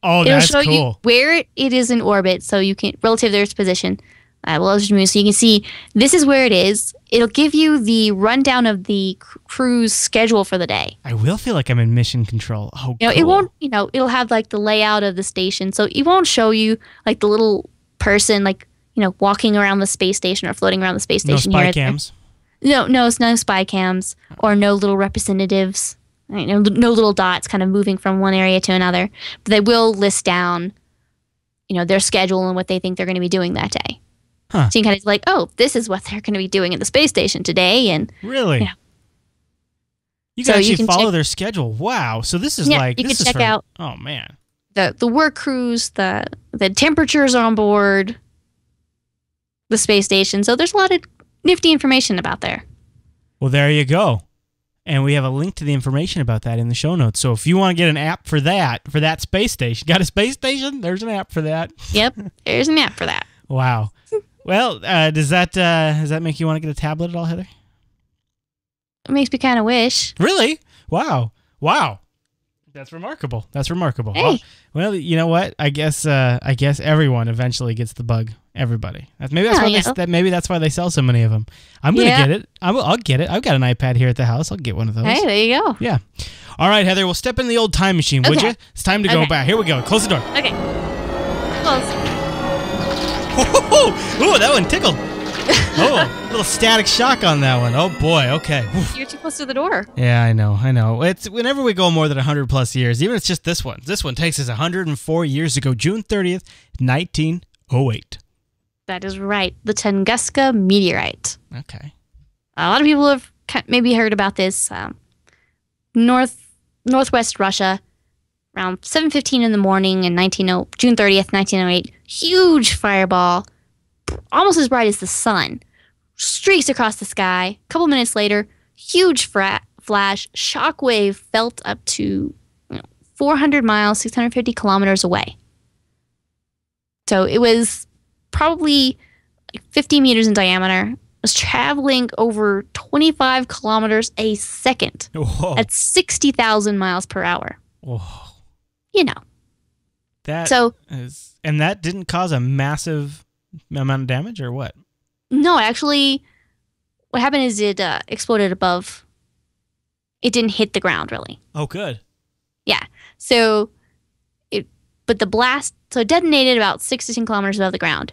Oh, that's cool. It'll show you where it, it is in orbit, so you can relative to its position, Uh, well, so you can see this is where it is. It'll give you the rundown of the cr crew's schedule for the day. I will feel like I'm in mission control. Oh, you know, cool. It won't. You know, it'll have like the layout of the station, so it won't show you like the little person like you know walking around the space station or floating around the space station. No spy here cams. No, no, it's no spy cams or no little representatives. Right? No, no little dots kind of moving from one area to another. But they will list down, you know, their schedule and what they think they're going to be doing that day. Huh. So you can kind of like, oh, this is what they're going to be doing at the space station today, and really, you know. You can so actually you can follow check, their schedule. Wow! So this is yeah, like you this can is check for, out. Oh man, the the work crews, the the temperatures on board the space station. So there's a lot of nifty information about there. Well, there you go, and we have a link to the information about that in the show notes. So if you want to get an app for that for that space station, got a space station? There's an app for that. Yep, there's an app for that. Wow. Well, uh, does that uh, does that make you want to get a tablet at all, Heather? It makes me kind of wish. Really? Wow! Wow! That's remarkable. That's remarkable. Hey. Well, well, you know what? I guess uh, I guess everyone eventually gets the bug. Everybody. That's, maybe that's oh, why yeah. they, that maybe that's why they sell so many of them. I'm gonna yeah. get it. I will, I'll get it. I've got an iPad here at the house. I'll get one of those. Hey, there you go. Yeah. All right, Heather. We'll step in the old time machine, okay. would you? It's time to okay. go back. Here we go. Close the door. Okay. Close. Ooh, that one tickled. Oh, a little static shock on that one. Oh, boy. Okay. You're too close to the door. Yeah, I know. I know. It's whenever we go more than one hundred plus years, even if it's just this one. This one takes us one hundred four years ago, June thirtieth, nineteen oh eight. That is right. The Tunguska meteorite. Okay. A lot of people have maybe heard about this. Um, north, northwest Russia. Around seven fifteen in the morning in June thirtieth, nineteen oh eight, huge fireball, almost as bright as the sun, streaks across the sky. A couple minutes later, huge flash, shockwave felt up to you know, four hundred miles, six hundred fifty kilometers away. So it was probably fifty meters in diameter. It was traveling over twenty-five kilometers a second. Whoa. At sixty thousand miles per hour. Whoa. You know, that so is, and that didn't cause a massive amount of damage, or what? No, actually, what happened is it uh, exploded above. It didn't hit the ground, really. Oh, good. Yeah. So, it but the blast so it detonated about six to ten kilometers above the ground,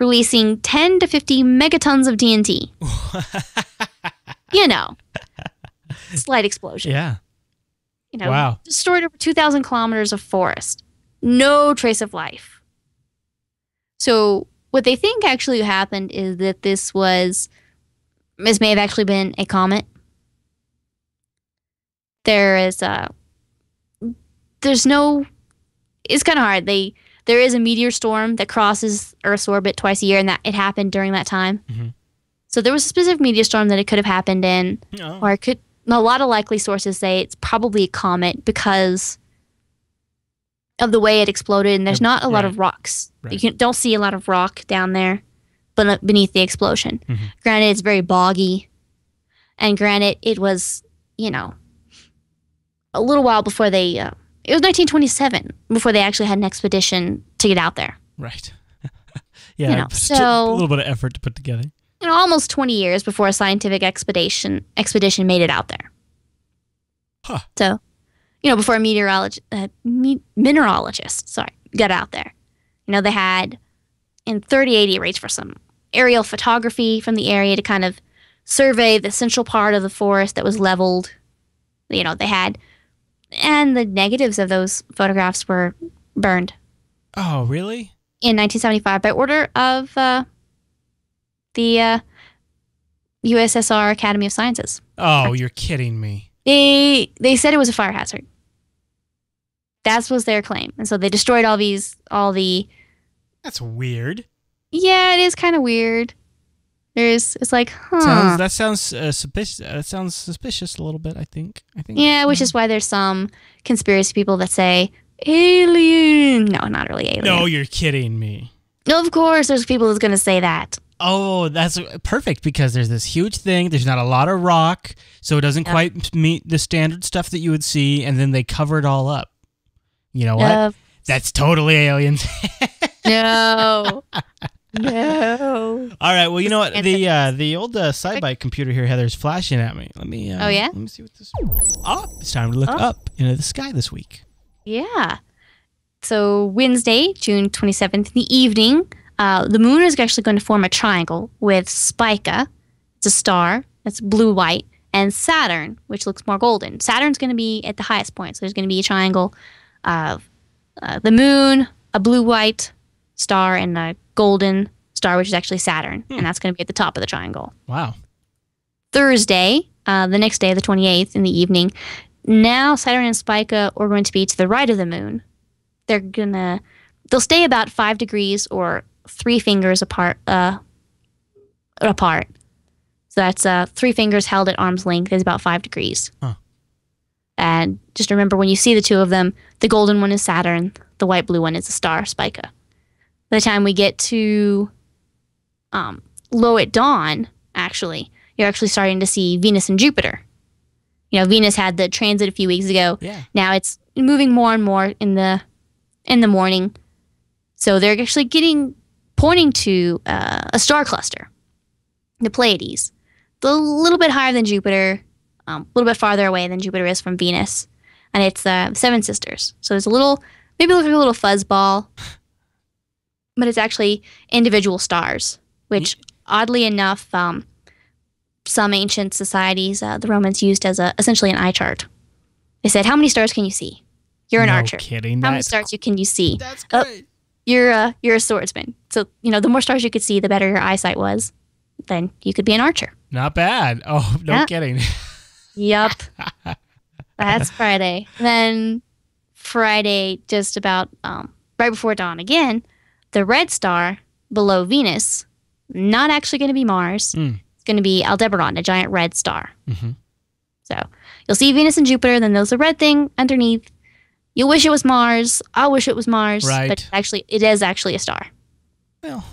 releasing ten to fifty megatons of T N T. You know, slight explosion. Yeah. You know, wow. Destroyed over two thousand kilometers of forest. No trace of life. So what they think actually happened is that this was, this may have actually been a comet. There is a, there's no, it's kind of hard. They, there is a meteor storm that crosses Earth's orbit twice a year, and that it happened during that time. Mm-hmm. So there was a specific meteor storm that it could have happened in, oh. or it could, a lot of likely sources say it's probably a comet because of the way it exploded, and there's not a lot right. of rocks. Right. You can, don't see a lot of rock down there beneath the explosion. Mm-hmm. Granted, it's very boggy, and granted, it was, you know, a little while before they, uh, it was nineteen twenty-seven, before they actually had an expedition to get out there. Right. Yeah, you know, so, a little bit of effort to put together. You know, almost twenty years before a scientific expedition expedition made it out there. Huh. So, you know, before a meteorologist, uh, me mineralogist, sorry, got out there. You know, they had in thirty eighty rates for some aerial photography from the area to kind of survey the central part of the forest that was leveled. You know, they had, and the negatives of those photographs were burned. Oh, really? In nineteen seventy-five, by order of... Uh, The uh, U S S R Academy of Sciences. Oh, you're kidding me. They they said it was a fire hazard. That was their claim. And so they destroyed all these, all the... That's weird. Yeah, it is kind of weird. There's, it's like, huh. Sounds, that, sounds, uh, suspicious, that sounds suspicious a little bit, I think. I think. Yeah, which is why there's some conspiracy people that say, alien. No, not really alien. No, you're kidding me. No, of course there's people that's going to say that. Oh, that's perfect, because there's this huge thing. There's not a lot of rock, so it doesn't yep. quite meet the standard stuff that you would see, and then they cover it all up. You know what? Uh, that's totally aliens. No. No. All right. Well, you know what? The uh, the old uh, SciByte computer here, Heather, is flashing at me. Let me. Uh, oh yeah. Let me see what this. Oh, it's time to look oh. up into the sky this week. Yeah. So Wednesday, June twenty-seventh, in the evening, uh, the moon is actually going to form a triangle with Spica. It's a star. It's blue-white, and Saturn, which looks more golden. Saturn's going to be at the highest point, so there's going to be a triangle of uh, the moon, a blue-white star, and a golden star, which is actually Saturn, hmm. and that's going to be at the top of the triangle. Wow. Thursday, uh, the next day, the twenty-eighth, in the evening, now Saturn and Spica are going to be to the right of the moon. They're going to, they'll stay about five degrees or three fingers apart. Uh, apart. So that's uh, three fingers held at arm's length is about five degrees. Huh. And just remember, when you see the two of them, the golden one is Saturn, the white blue one is the star, Spica. By the time we get to um, low at dawn, actually, you're actually starting to see Venus and Jupiter. You know, Venus had the transit a few weeks ago. Yeah. Now it's moving more and more in the in the morning. So they're actually getting pointing to uh, a star cluster, the Pleiades. A little bit higher than Jupiter, um, a little bit farther away than Jupiter is from Venus, and it's uh, seven sisters. So it's a little, maybe it looks like a little fuzz ball, but it's actually individual stars, which oddly enough, um, some ancient societies, uh, the Romans used as a, essentially an eye chart. They said, how many stars can you see? You're an no archer. Kidding. How many stars you can you see? That's great. Oh, you're, a, you're a swordsman. So, you know, the more stars you could see, the better your eyesight was. Then you could be an archer. Not bad. Oh, no yep. kidding. Yep. That's Friday. Then Friday, just about um, right before dawn again, the red star below Venus, not actually going to be Mars. Mm. It's going to be Aldebaran, a giant red star. Mm-hmm. So you'll see Venus and Jupiter, then there's a red thing underneath. You'll wish it was Mars. I'll wish it was Mars. Right. But actually, it is actually a star. Well.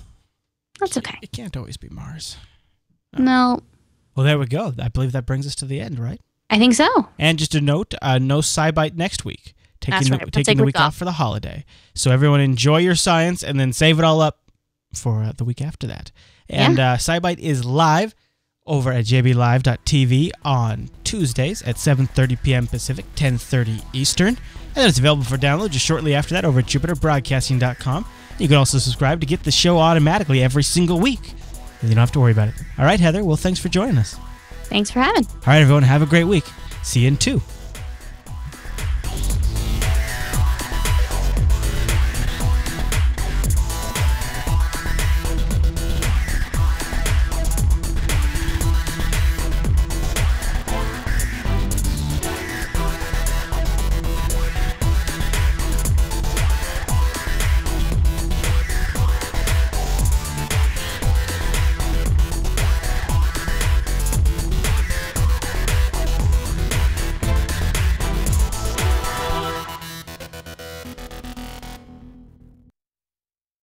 That's okay. It can't always be Mars. No. no. Well, there we go. I believe that brings us to the end, right? I think so. And just a note, uh, no SciByte next week. Taking That's the, right. We'll taking take the week off. off for the holiday. So everyone enjoy your science and then save it all up for uh, the week after that. And yeah. uh, SciByte is live over at j b live dot t v on Tuesdays at seven thirty p m Pacific, ten thirty Eastern. And then it's available for download just shortly after that over at jupiter broadcasting dot com. You can also subscribe to get the show automatically every single week. And you don't have to worry about it. All right, Heather. Well, thanks for joining us. Thanks for having. All right, everyone. Have a great week. See you in two.